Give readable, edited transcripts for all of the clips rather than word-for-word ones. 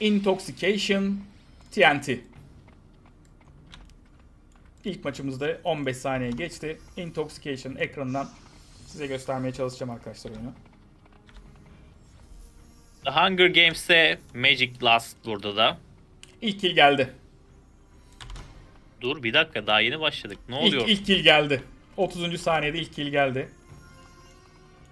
Intoxication, TNT. İlk maçımızda 15 saniye geçti. Intoxication ekranından size göstermeye çalışacağım arkadaşlar oyunu. The Hunger Games'te Magic Last burada da. İlk kill geldi. Dur bir dakika, daha yeni başladık. Ne oluyor? İlk kill geldi. 30. saniyede ilk kill geldi.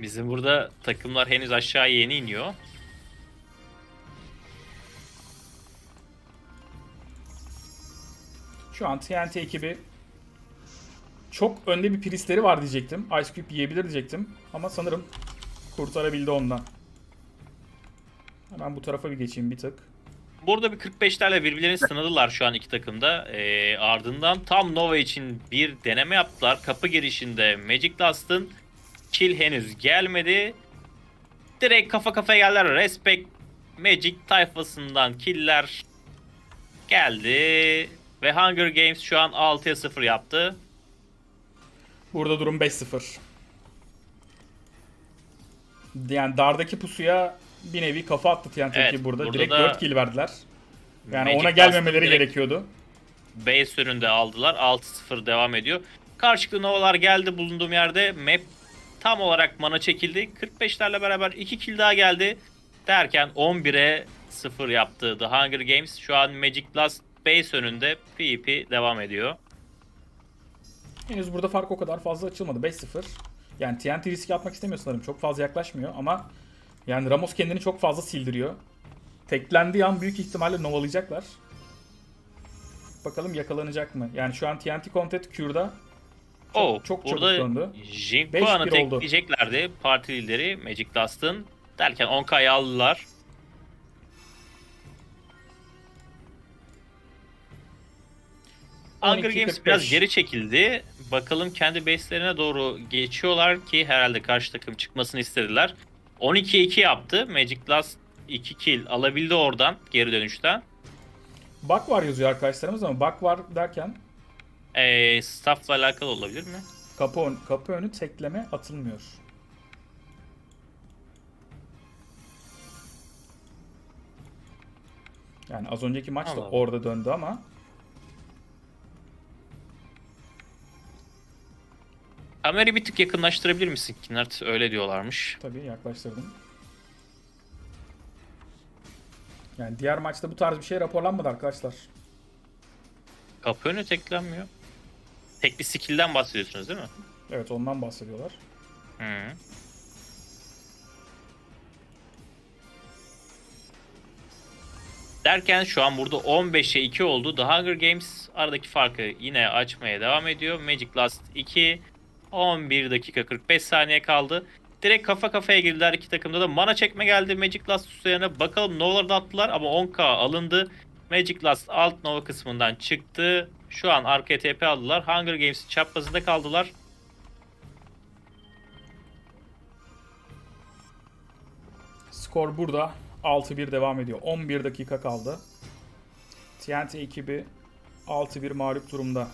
Bizim burada takımlar henüz aşağı yeni iniyor. Şu an TNT ekibi çok önde, bir prisleri var diyecektim. Ice Cube yiyebilir diyecektim. Ama sanırım kurtarabildi ondan. Hemen bu tarafa bir geçeyim bir tık. Burada bir 45'lerle birbirlerini sınadılar şu an iki takımda. Ardından tam Nova için bir deneme yaptılar. Kapı girişinde Magic Dust'ın kill henüz gelmedi. Direkt kafa kafaya geldiler. Respect Magic tayfasından killer geldi. Ve Hunger Games şu an 6'ya 0 yaptı. Burada durum 5-0. Yani dardaki pusuya bir nevi kafa attı TNT, evet, burada. Direkt 4 kill verdiler. Yani Magic ona gelmemeleri gerekiyordu. B süründe aldılar. 6-0 devam ediyor. Karşılıklı Nova'lar geldi bulunduğum yerde. Map tam olarak mana çekildi. 45'lerle beraber 2 kill daha geldi. Derken 11'e 0 yaptı The Hunger Games. Şu an Magic Blast base önünde, PvP devam ediyor. Henüz burada fark o kadar fazla açılmadı. 5-0. Yani TNT riski atmak istemiyor sanırım. Çok fazla yaklaşmıyor ama yani Ramos kendini çok fazla sildiriyor. Teklendiği an büyük ihtimalle novalayacaklar. Bakalım yakalanacak mı? Yani şu an TNT Content Cure'da çok çabuk döndü. Jinkuan'ı tekleyeceklerdi. Parti lideri Magic Dust'ın. Derken 10K'yı aldılar. Hunger Games biraz geri çekildi. Bakalım kendi base'lerine doğru geçiyorlar ki herhalde karşı takım çıkmasını istediler. 12-2 yaptı. Magic Last 2 kill alabildi oradan geri dönüşten. Bug var yazıyor arkadaşlarımız ama bug var derken? Staff'la alakalı olabilir mi? Kapı önü tekleme atılmıyor. Yani az önceki maç da orada döndü ama. Kamerayı bir tık yakınlaştırabilir misin? Kinert öyle diyorlarmış. Tabii yaklaştırdım. Yani diğer maçta bu tarz bir şey raporlanmadı arkadaşlar. Kapı önü teklenmiyor. Tek bir skill'den bahsediyorsunuz değil mi? Evet, ondan bahsediyorlar. Hı. Derken şu an burada 15'e 2 oldu. The Hunger Games aradaki farkı yine açmaya devam ediyor. Magic Last 2. 11 dakika 45 saniye kaldı. Direkt kafa kafaya girdiler iki takımda da. Mana çekme geldi Magic Last üstlerine. Bakalım Nova'ları da attılar ama 10K alındı. Magic Last alt Nova kısmından çıktı. Şu an arkaya TP aldılar. Hunger Games'in çaprazında kaldılar. Skor burada 6-1 devam ediyor. 11 dakika kaldı. TNT ekibi 6-1 mağlup durumda.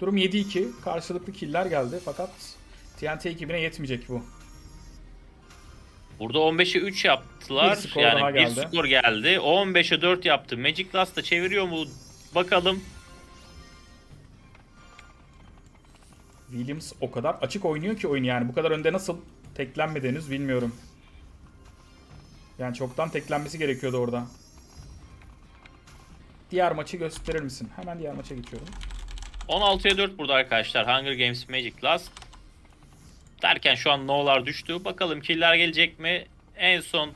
Durum 7-2. Karşılıklı killer geldi fakat TNT ekibine yetmeyecek bu. Burada 15'e 3 yaptılar. Bir skor yani skor geldi. 15'e 4 yaptı. Magic Last da çeviriyor mu? Bakalım. Williams o kadar açık oynuyor ki oyunu yani. Bu kadar önde nasıl teklenmediğiniz bilmiyorum. Yani çoktan teklenmesi gerekiyordu orada. Diğer maçı gösterir misin? Hemen diğer maça geçiyorum. 16'ya 4 burada arkadaşlar. Hunger Games Magic Last. Derken şu an Nova'lar düştü. Bakalım killer gelecek mi? En son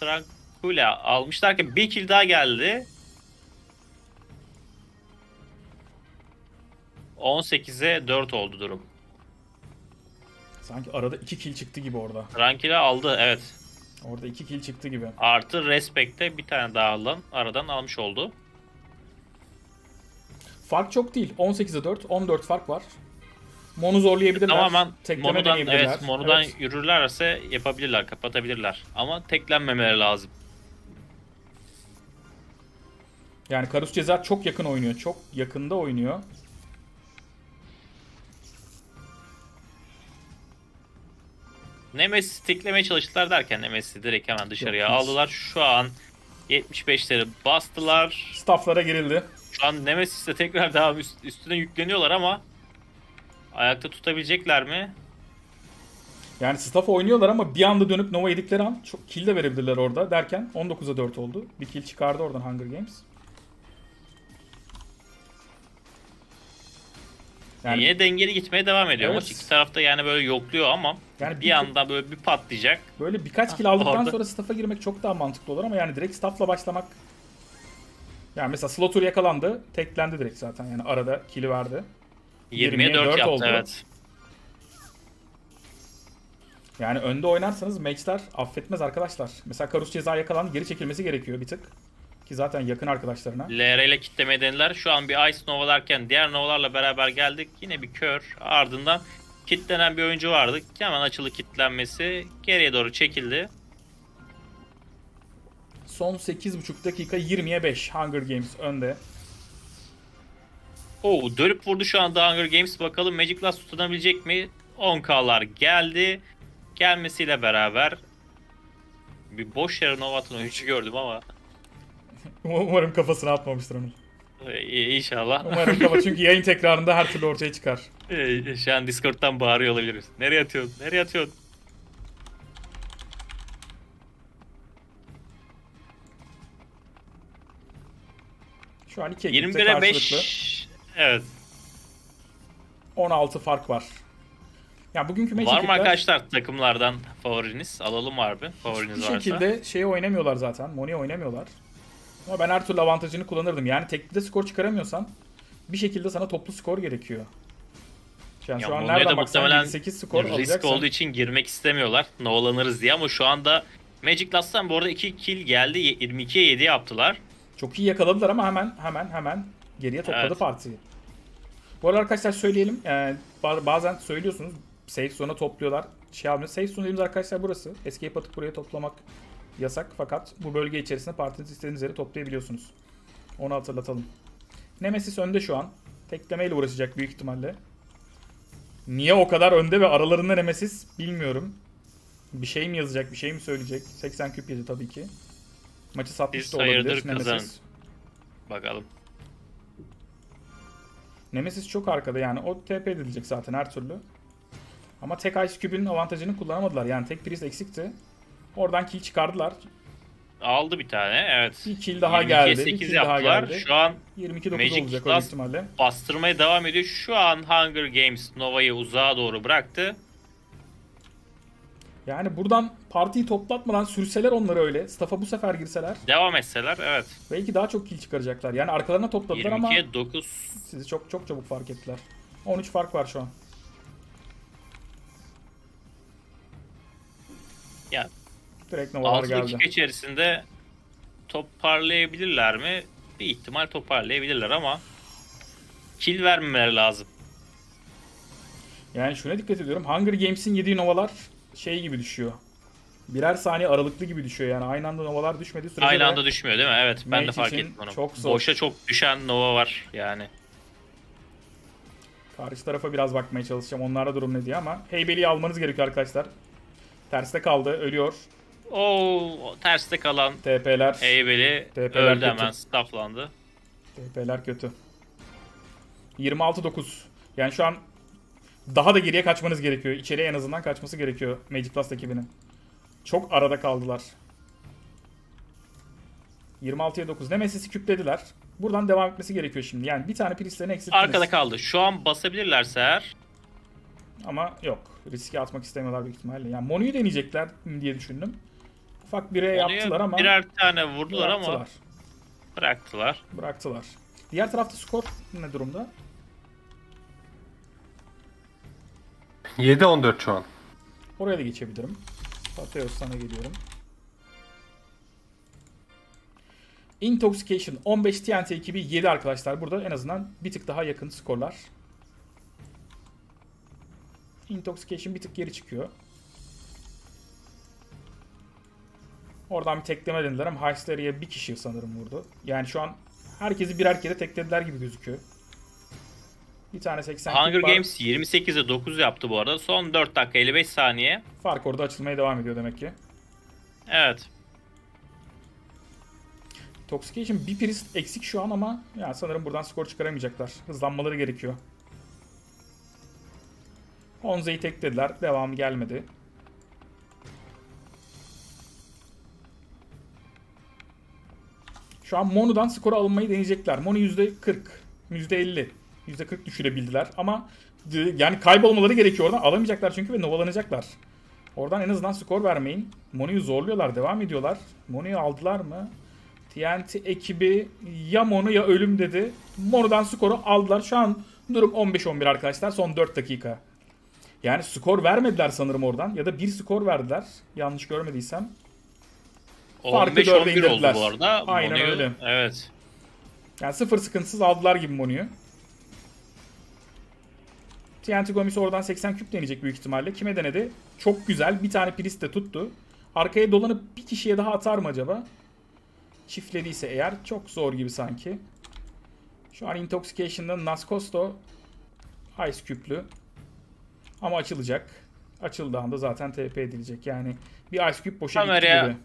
Trankula almışlar ki bir kill daha geldi. 18'e 4 oldu durum. Sanki arada 2 kill çıktı gibi orada. Trankula aldı, evet. Orada 2 kill çıktı gibi. Artı Respect'te bir tane daha aradan almış oldu. Fark çok değil. 18'e 4, 14 fark var. Mon'u zorlayabilirler. Tamamen Monu'dan, evet, Monu'dan evet. Yürürlerse yapabilirler, kapatabilirler. Ama teklenmemeleri lazım. Yani Karus Ceza çok yakın oynuyor. Çok yakında oynuyor. Nemesis'i tiklemeye çalıştılar derken Nemesis'i direkt hemen dışarıya aldılar. Şu an 75'leri bastılar. Staff'lara girildi. Şu an Nemesis'le tekrar daha üstüne yükleniyorlar ama ayakta tutabilecekler mi? Yani staff oynuyorlar ama bir anda dönüp Nova yedikleri an çok kill de verebilirler orada derken 19'a 4 oldu. Bir kill çıkardı oradan Hunger Games. Yani yine dengeli gitmeye devam ediyor. Evet. Ama iki tarafta yani böyle yokluyor ama yani bir anda böyle bir patlayacak. Böyle birkaç kill aldıktan orada sonra staff'a girmek çok daha mantıklı olur ama yani direkt staff'la başlamak. Yani mesela Slaughter yakalandı, teklendi direkt zaten yani arada kill'i verdi. 20'ye 4 yaptı oldu. Evet. Yani önde oynarsanız mage'ler affetmez arkadaşlar. Mesela Karus ceza yakalandı, geri çekilmesi gerekiyor bir tık. Ki zaten yakın arkadaşlarına. LR ile kitlemeye denediler. Şu an bir Ice Nova derken diğer Nova'larla beraber geldik. Yine bir kör. Ardından kitlenen bir oyuncu vardı. Hemen açılı kitlenmesi. Geriye doğru çekildi. Son 8,5 dakika 20'ye 5. Hunger Games önde. Oo, dönüp vurdu şu anda Hunger Games. Bakalım Magic Last tutunabilecek mi? 10K'lar geldi. Gelmesiyle beraber bir boş yere Nova atan oyuncu gördüm ama umarım kafasına atmamıştır onu. İnşallah. Umarım kafa, çünkü yayın tekrarında her türlü ortaya çıkar. Şu an Discord'dan bağırıyor olabiliriz. Nereye atıyorsun? Nereye atıyorsun? Şu an 2 ekipte karşılıklı. 5. Evet. 16 fark var. Ya bugünkü Magic var mı arkadaşlar takımlardan favoriniz? Alalım abi. Favoriniz varsa. Bu şekilde şeyi oynamıyorlar zaten. Moni'yi oynamıyorlar. Ama ben her türlü avantajını kullanırdım. Yani tekli de skor çıkaramıyorsan bir şekilde sana toplu skor gerekiyor. Yani ya şu an nereden baksan 8 skor risk alacaksın. Olduğu için girmek istemiyorlar. Novalanırız diye ama şu anda Magic Last'tan bu arada 2 kill geldi. 22'ye 7 yaptılar. Çok iyi yakaladılar ama hemen geriye topladı evet partiyi. Bu arada arkadaşlar söyleyelim. Bazen söylüyorsunuz safe zone'a topluyorlar. Şey almıyor. Safe zone dediğimiz arkadaşlar burası. Escape atıp buraya toplamak yasak fakat bu bölge içerisinde partiniz istediğiniz yere toplayabiliyorsunuz. Onu hatırlatalım. Nemesis önde şu an. Teklemeyle uğraşacak büyük ihtimalle. Niye o kadar önde ve aralarında Nemesis bilmiyorum. Bir şey mi yazacak, bir şey mi söyleyecek? 80 küp yedi tabii ki. Maçı satmış da olabilir Nemesis. Bakalım. Nemesis çok arkada yani o TP edilecek zaten her türlü. Ama tek Ice Cube'nin avantajını kullanamadılar. Yani tek priz eksikti. Oradan kill çıkardılar. Aldı bir tane. Evet. Bir kill daha geldi. 8 yaptılar. Şu an 22-9 olacak o ihtimalle. Bastırmaya devam ediyor. Şu an Hunger Games Nova'yı uzağa doğru bıraktı. Yani buradan partiyi toplatmadan sürseler onları öyle. Staff'a bu sefer girseler. Devam etseler evet. Belki daha çok kill çıkaracaklar. Yani arkalarına topladılar ama 22-9. Sizi çok çabuk fark ettiler. 13 fark var şu an. Ya 6 dakika içerisinde toparlayabilirler mi? Bir ihtimal toparlayabilirler ama kill vermemeleri lazım. Yani şuna dikkat ediyorum. Hunger Games'in yediği novalar şey gibi düşüyor. Birer saniye aralıklı gibi düşüyor. Yani aynı anda novalar düşmediği sürece aynı anda düşmüyor değil mi? Evet ben de fark ettim onu. Çok boşa çok düşen nova var yani. Karşı tarafa biraz bakmaya çalışacağım. Onlarda durum ne diye ama Heybeli'yi almanız gerekiyor arkadaşlar. Terste kaldı, ölüyor. Oo, terste kalan TP'ler. Heybeli öldü hemen, stafflandı. TP'ler kötü. 26-9. Yani şu an daha da geriye kaçmanız gerekiyor. İçeriye en azından kaçması gerekiyor Magic Blast ekibinin. Çok arada kaldılar. 26'ya 9. Nemesis'i küplediler. Buradan devam etmesi gerekiyor şimdi. Yani bir tane priestlerini eksilttiniz. Arkada kaldı. Şu an basabilirlerse eğer. Ama yok. Riske atmak istemiyorlar büyük ihtimalle. Yani Monu'yu deneyecekler diye düşündüm. Ufak bire yaptılar ama birer tane vurdular ama bıraktılar. Diğer tarafta skor ne durumda? 7-14 şu an. Oraya da geçebilirim. Fateos sana geliyorum. Intoxication 15 TNT ekibi 7 arkadaşlar. Burada en azından bir tık daha yakın skorlar. Intoxication bir tık geri çıkıyor. Oradan bir tekleme denediler ama Heisteria'ya bir kişi sanırım vurdu. Yani şu an herkesi birer kere teklediler gibi gözüküyor. Bir tane 80 Hunger Games 28'e 9 yaptı bu arada. Son 4 dakika 55 saniye. Fark orada açılmaya devam ediyor demek ki. Evet. Intoxication bir priest eksik şu an ama yani sanırım buradan skor çıkaramayacaklar. Hızlanmaları gerekiyor. Honza'yı teklediler. Devamı gelmedi. Şu an Monu'dan skora alınmayı deneyecekler. Monu %40, %50, %40 düşürebildiler. Ama yani kaybolmaları gerekiyor. Oradan alamayacaklar çünkü ve novalanacaklar. Oradan en azından skor vermeyin. Monu'yu zorluyorlar. Devam ediyorlar. Monu'yu aldılar mı? TNT ekibi ya Monu ya ölüm dedi. Monu'dan skoru aldılar. Şu an durum 15-11 arkadaşlar. Son 4 dakika. Yani skor vermediler sanırım oradan. Ya da bir skor verdiler. Yanlış görmediysem. 15-11 oldu bu arada. Aynen Monu'yu, öyle. Evet. Yani sıfır sıkıntısız aldılar gibi Monu'yu. TNT Gomis oradan 80 küp deneyecek büyük ihtimalle. Kime denedi? Çok güzel. Bir tane priest de tuttu. Arkaya dolanıp bir kişiye daha atar mı acaba? Çiftlediyse eğer. Çok zor gibi sanki. Şu an Intoxication'da Nascosto Ice Cube'lü. Ama açılacak. Açıldığı anda zaten TP edilecek. Yani bir Ice Cube boşa gitti gibi.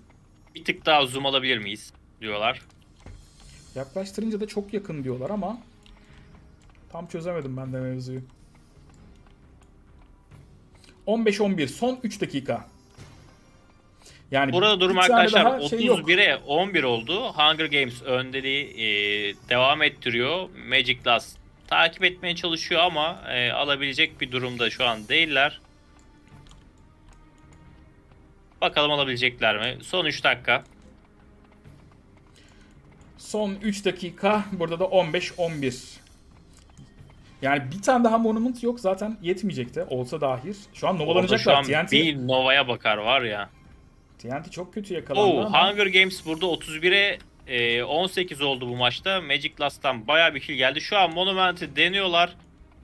Bir tık daha zoom alabilir miyiz diyorlar. Yaklaştırınca da çok yakın diyorlar ama tam çözemedim ben de mevzuyu. 15-11 son 3 dakika. Yani burada durum arkadaşlar 31'e 11 oldu. Hunger Games öndeliği devam ettiriyor. Magic Last takip etmeye çalışıyor ama alabilecek bir durumda şu an değiller. Bakalım alabilecekler mi? Son 3 dakika. Son 3 dakika. Burada da 15-11. Yani bir tane daha Monument yok. Zaten yetmeyecekti. Olsa dahil. Şu an novalanacaklar. Şu an TNT... bir Nova'ya bakar var ya. TNT çok kötü yakalandı. Hunger Games burada 31'e 18 oldu bu maçta. Magic Last'tan bayağı bir kill geldi. Şu an Monument'i deniyorlar.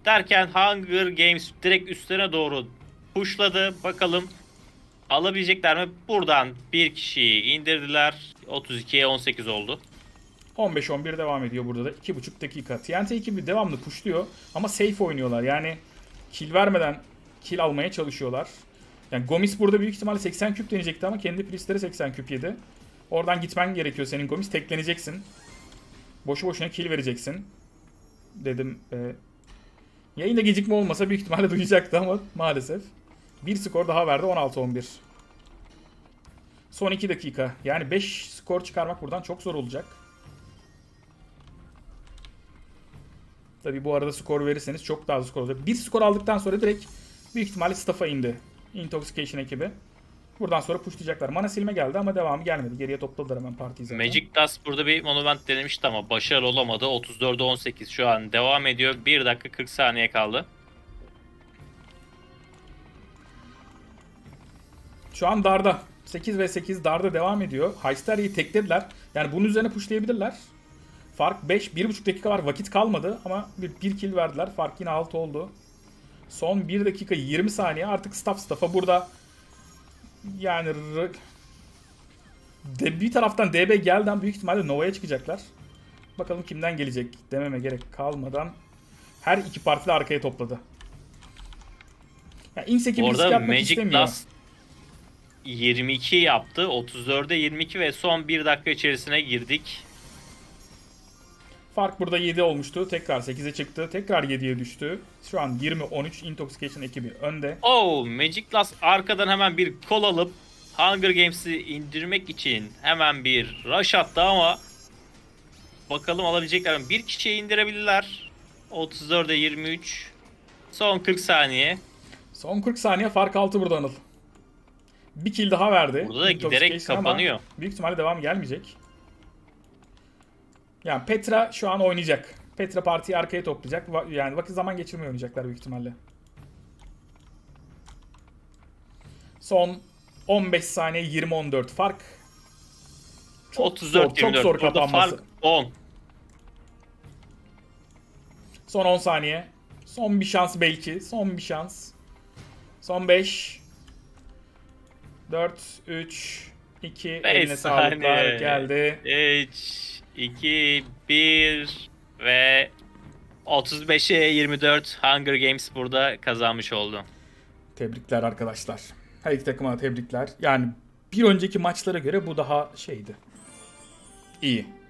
Derken Hunger Games direkt üstlerine doğru pushladı. Bakalım alabilecekler mi? Buradan bir kişiyi indirdiler. 32'ye 18 oldu. 15-11 devam ediyor burada da. 2,5 dakika. TNT ekibi devamlı pushluyor ama safe oynuyorlar. Yani kill vermeden kill almaya çalışıyorlar. Yani Gomis burada büyük ihtimalle 80 küp deneyecekti ama kendi priestlere 80 küp yedi. Oradan gitmen gerekiyor senin Gomis. Tekleneceksin. Boşu boşuna kill vereceksin. Dedim. Yayında gecikme olmasa büyük ihtimalle duyacaktı ama maalesef. Bir skor daha verdi. 16-11. Son 2 dakika. Yani 5 skor çıkarmak buradan çok zor olacak. Tabi bu arada skor verirseniz çok daha az skor olacak. Bir skor aldıktan sonra direkt büyük ihtimalle staff'a indi. Intoxication ekibi. Buradan sonra pushlayacaklar. Mana silme geldi ama devamı gelmedi. Geriye topladılar hemen partiyi zaten. Magic Dust burada bir Monument denemişti ama başarılı olamadı. 34'e 18 şu an devam ediyor. 1 dakika 40 saniye kaldı. Şu an Dard'a. 8 ve 8 Dard'a devam ediyor. Heisteria'yı teklediler. Yani bunun üzerine pushlayabilirler. Fark 5. 1,5 dakika var. Vakit kalmadı ama bir kill verdiler. Fark yine 6 oldu. Son 1 dakika 20 saniye. Artık staff'a burada yani bir taraftan DB geldi. Büyük ihtimalle Nova'ya çıkacaklar. Bakalım kimden gelecek dememe gerek kalmadan. Her iki partide arkaya topladı. Yani Inks ekibi risk yapmak istemiyor. 22 yaptı. 34'e 22 ve son 1 dakika içerisine girdik. Fark burada 7 olmuştu. Tekrar 8'e çıktı. Tekrar 7'ye düştü. Şu an 20-13 Intoxication ekibi önde. Magic Last arkadan hemen bir kol alıp Hunger Games'i indirmek için hemen bir rush attı ama bakalım alabilecekler mi? Bir kişiye indirebilirler. 34'e 23. Son 40 saniye. Son 40 saniye fark 6 burada Anıl. Bir kill daha verdi. Burada da giderek kapanıyor. Büyük ihtimalle devam gelmeyecek. Yani Petra şu an oynayacak. Petra partiyi arkaya toplayacak. Yani vakit zaman geçirmeye oynayacaklar büyük ihtimalle. Son 15 saniye 20-14 fark. Çok 34-24. Çok zor kapanması. Fark 10. Son 10 saniye. Son bir şans belki. Son bir şans. Son 5. 4, 3, 2, eline sağlıklar geldi. 3, 2, 1 ve 35'e 24 Hunger Games burada kazanmış oldu. Tebrikler arkadaşlar. Her iki takıma tebrikler. Yani bir önceki maçlara göre bu daha şeydi. İyi.